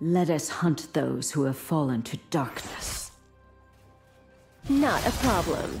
Let us hunt those who have fallen to darkness. Not a problem.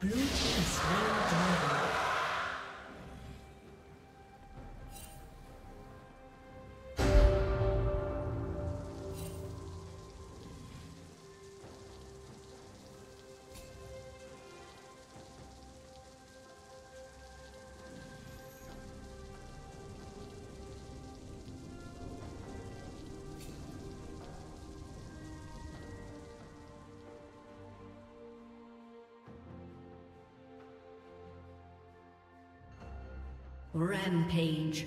Blue team slain. Rampage.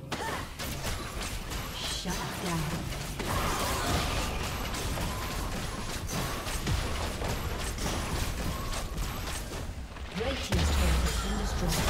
Shut down. Red Team's turret has been destroyed. Yeah.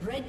Red